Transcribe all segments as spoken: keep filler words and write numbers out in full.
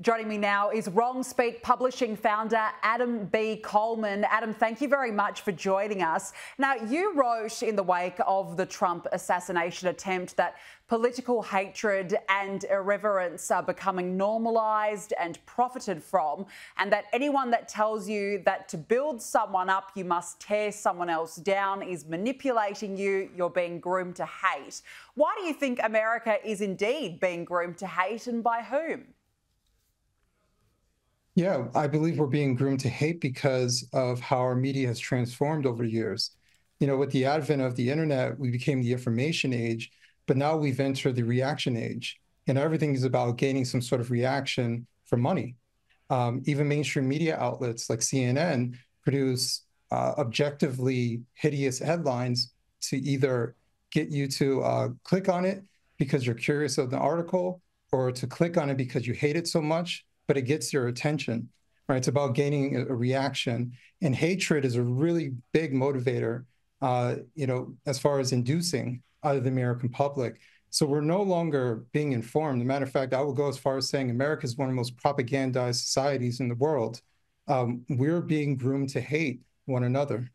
Joining me now is Wrong Speak publishing founder Adam B. Coleman. Adam, thank you very much for joining us. Now, you wrote in the wake of the Trump assassination attempt that political hatred and irreverence are becoming normalised and profited from, and that anyone that tells you that to build someone up you must tear someone else down is manipulating you, you're being groomed to hate. Why do you think America is indeed being groomed to hate, and by whom? Yeah, I believe we're being groomed to hate because of how our media has transformed over the years. You know, with the advent of the internet, we became the information age, but now we've entered the reaction age, and everything is about gaining some sort of reaction for money. Um, even mainstream media outlets like C N N produce uh, objectively hideous headlines to either get you to uh, click on it because you're curious of the article, or to click on it because you hate it so much, but it gets your attention, right? It's about gaining a reaction. And hatred is a really big motivator, uh, you know, as far as inducing out of the American public. So we're no longer being informed. As a matter of fact, I will go as far as saying America is one of the most propagandized societies in the world. Um, we're being groomed to hate one another.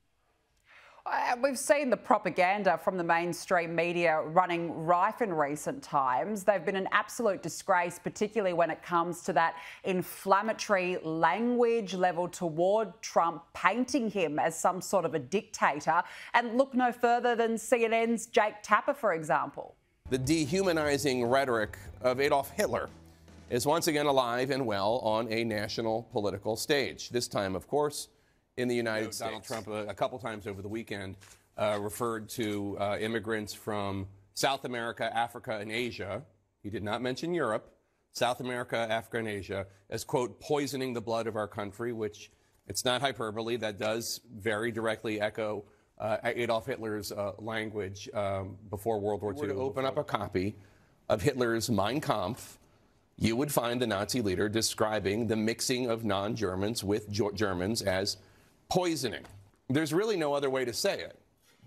We've seen the propaganda from the mainstream media running rife in recent times. They've been an absolute disgrace, particularly when it comes to that inflammatory language leveled toward Trump, painting him as some sort of a dictator. And look no further than C N N's Jake Tapper, for example. The dehumanizing rhetoric of Adolf Hitler is once again alive and well on a national political stage. This time, of course, in the United you know, States. Donald Trump a, a couple times over the weekend uh, referred to uh, immigrants from South America, Africa, and Asia. He did not mention Europe, South America, Africa, and Asia as, quote, poisoning the blood of our country, which it's not hyperbole. That does very directly echo uh, Adolf Hitler's uh, language um, before World War Two. To open up a copy of Hitler's Mein Kampf, you would find the Nazi leader describing the mixing of non-Germans with Germans as poisoning. There's really no other way to say it.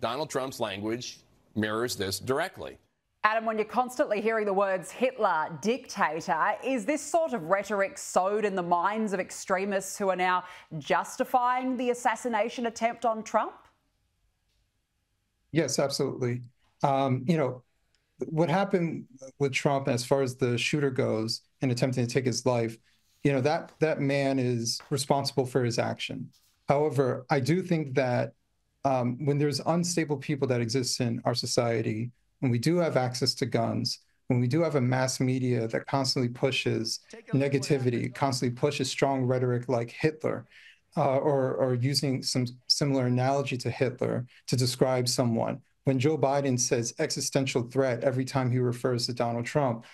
Donald Trump's language mirrors this directly. Adam, when you're constantly hearing the words Hitler, dictator, is this sort of rhetoric sowed in the minds of extremists who are now justifying the assassination attempt on Trump? Yes, absolutely. Um, you know, what happened with Trump as far as the shooter goes and attempting to take his life, you know, that, that man is responsible for his action. However, I do think that um, when there's unstable people that exist in our society, when we do have access to guns, when we do have a mass media that constantly pushes negativity, constantly pushes strong rhetoric like Hitler, uh, or, or using some similar analogy to Hitler to describe someone. When Joe Biden says existential threat every time he refers to Donald Trump,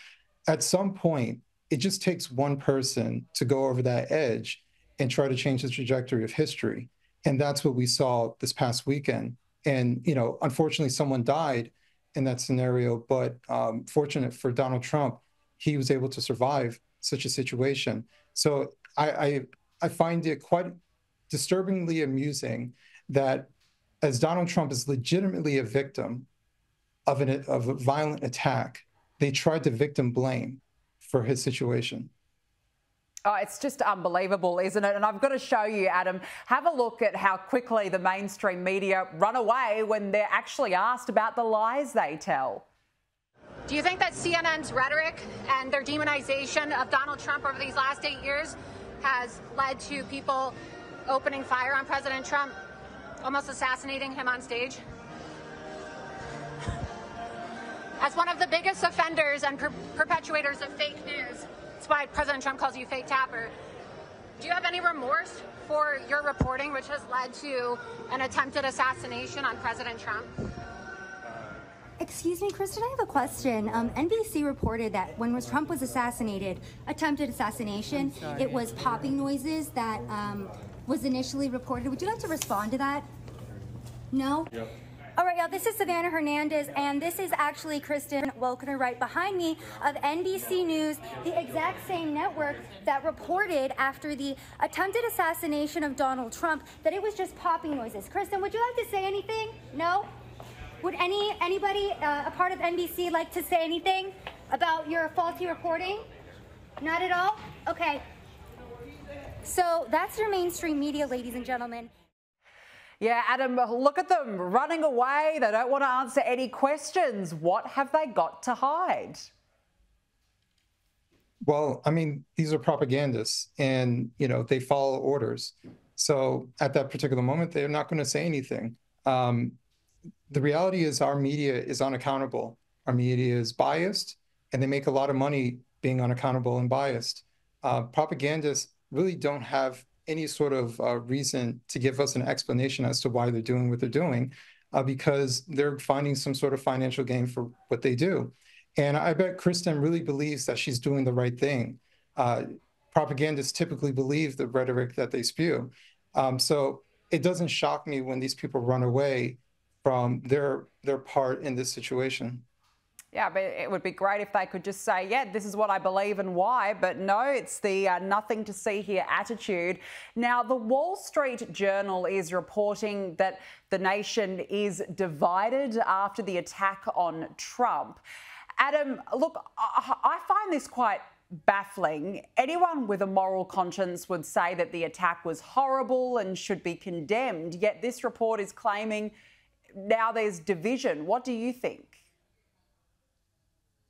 at some point, it just takes one person to go over that edge and try to change the trajectory of history. And that's what we saw this past weekend. And, you know, unfortunately, someone died in that scenario, but um, fortunate for Donald Trump, he was able to survive such a situation. So I, I, I find it quite disturbingly amusing that as Donald Trump is legitimately a victim of, an, of a violent attack, they tried to victim blame for his situation. Oh, it's just unbelievable, isn't it? And I've got to show you, Adam, have a look at how quickly the mainstream media run away when they're actually asked about the lies they tell. Do you think that C N N's rhetoric and their demonization of Donald Trump over these last eight years has led to people opening fire on President Trump, almost assassinating him on stage? As one of the biggest offenders and per- perpetuators of fake news, that's why President Trump calls you fake Tapper. Do you have any remorse for your reporting, which has led to an attempted assassination on President Trump? Excuse me, Kristen, I have a question. Um, N B C reported that when Trump was assassinated, attempted assassination, it was popping noises that um, was initially reported. Would you like to respond to that? No? Yep. All right, y'all, this is Savannah Hernandez, and this is actually Kristen Welker right behind me of N B C News, the exact same network that reported after the attempted assassination of Donald Trump that it was just popping noises. Kristen, would you like to say anything? No? Would any anybody, uh, a part of N B C, like to say anything about your faulty reporting? Not at all? Okay, so that's your mainstream media, ladies and gentlemen. Yeah, Adam, look at them running away. They don't want to answer any questions. What have they got to hide? Well, I mean, these are propagandists and, you know, they follow orders. So at that particular moment, they're not going to say anything. Um, the reality is our media is unaccountable. Our media is biased, and they make a lot of money being unaccountable and biased. Uh, propagandists really don't have any sort of uh, reason to give us an explanation as to why they're doing what they're doing, uh, because they're finding some sort of financial gain for what they do. And I bet Kristen really believes that she's doing the right thing. Uh, propagandists typically believe the rhetoric that they spew. Um, so it doesn't shock me when these people run away from their, their part in this situation. Yeah, but it would be great if they could just say, yeah, this is what I believe and why. But no, it's the uh, nothing to see here attitude. Now, the Wall Street Journal is reporting that the nation is divided after the attack on Trump. Adam, look, I, I find this quite baffling. Anyone with a moral conscience would say that the attack was horrible and should be condemned. Yet this report is claiming now there's division. What do you think?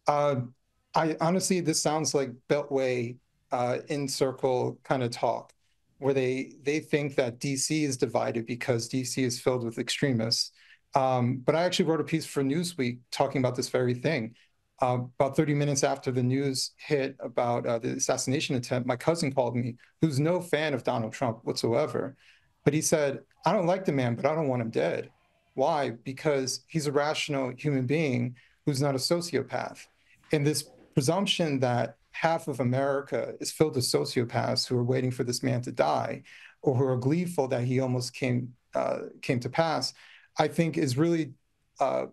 Uh, I honestly, this sounds like Beltway uh, in-circle kind of talk, where they they think that D C is divided because D C is filled with extremists. Um, but I actually wrote a piece for Newsweek talking about this very thing. Uh, about thirty minutes after the news hit about uh, the assassination attempt, my cousin called me, who's no fan of Donald Trump whatsoever. But he said, I don't like the man, but I don't want him dead. Why? Because he's a rational human being who's not a sociopath. And this presumption that half of America is filled with sociopaths who are waiting for this man to die, or who are gleeful that he almost came uh, came to pass, I think is really uh,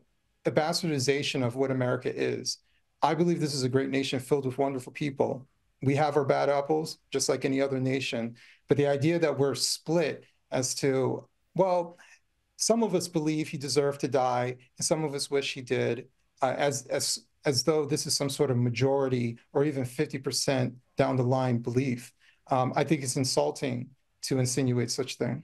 a bastardization of what America is. I believe this is a great nation filled with wonderful people. We have our bad apples, just like any other nation. But the idea that we're split as to, well, some of us believe he deserved to die, and some of us wish he did, uh, as as as though this is some sort of majority or even fifty percent down the line belief. Um, I think it's insulting to insinuate such thing.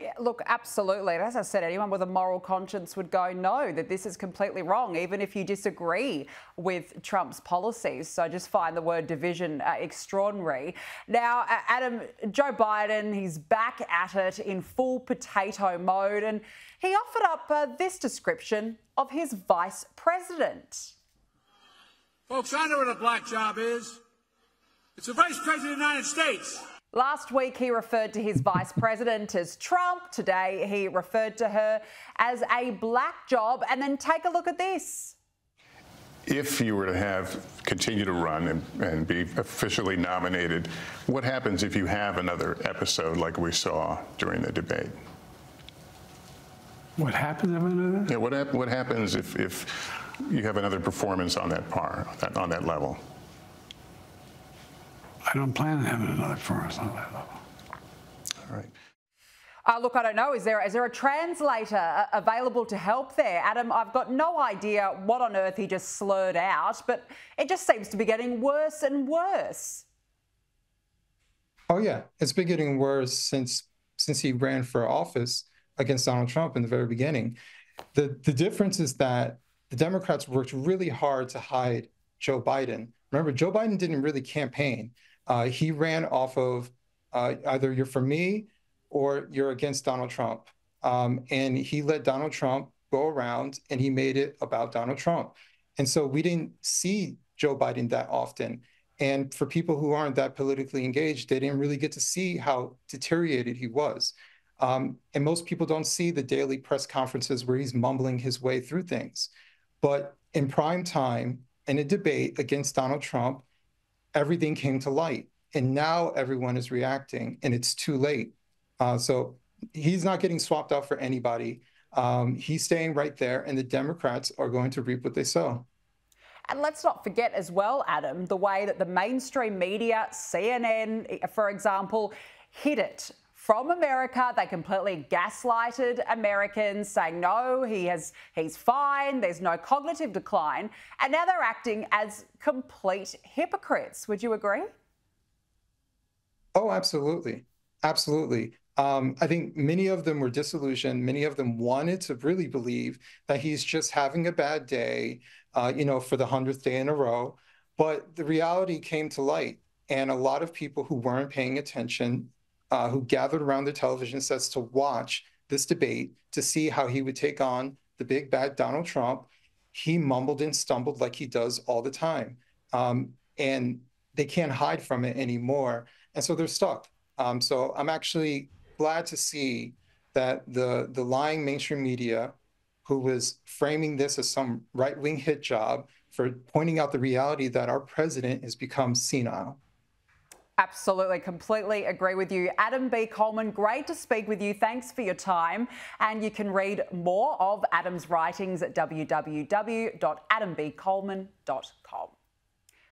Yeah, look, absolutely. And as I said, anyone with a moral conscience would go, no, that this is completely wrong, even if you disagree with Trump's policies. So I just find the word division uh, extraordinary. Now, uh, Adam, Joe Biden, he's back at it in full potato mode, and he offered up uh, this description of his vice president. Folks, I know what a black job is. It's the vice president of the United States. Last week, he referred to his vice president as Trump. Today, he referred to her as a black job. And then take a look at this. If you were to have continue to run and, and be officially nominated, what happens if you have another episode like we saw during the debate? What happens if another? Yeah, what, hap what happens if, if you have another performance on that par, that, on that level? I don't plan on having another performance on that level. All right. Uh, look, I don't know. Is there is there a translator available to help there? Adam, I've got no idea what on earth he just slurred out, but it just seems to be getting worse and worse. Oh, yeah. It's been getting worse since since he ran for office against Donald Trump in the very beginning. The, the difference is that the Democrats worked really hard to hide Joe Biden. Remember, Joe Biden didn't really campaign. Uh, he ran off of uh, either you're for me or you're against Donald Trump. Um, and he let Donald Trump go around and he made it about Donald Trump. And so we didn't see Joe Biden that often. And for people who aren't that politically engaged, they didn't really get to see how deteriorated he was. Um, and most people don't see the daily press conferences where he's mumbling his way through things. But in prime time, in a debate against Donald Trump, everything came to light. And now everyone is reacting, and it's too late. Uh, so he's not getting swapped out for anybody. Um, he's staying right there, and the Democrats are going to reap what they sow. And let's not forget as well, Adam, the way that the mainstream media, C N N, for example, hit it. From America, they completely gaslighted Americans, saying, no, he has, he's fine, there's no cognitive decline. And now they're acting as complete hypocrites. Would you agree? Oh, absolutely. Absolutely. Um, I think many of them were disillusioned. Many of them wanted to really believe that he's just having a bad day, uh, you know, for the hundredth day in a row. But the reality came to light. And a lot of people who weren't paying attention, uh, who gathered around their television sets to watch this debate, to see how he would take on the big bad Donald Trump, he mumbled and stumbled like he does all the time. Um, and they can't hide from it anymore. And so they're stuck. Um, so I'm actually glad to see that the, the lying mainstream media, who was framing this as some right-wing hit job for pointing out the reality that our president has become senile. Absolutely, completely agree with you. Adam B. Coleman, great to speak with you. Thanks for your time. And you can read more of Adam's writings at w w w dot adam b coleman dot com.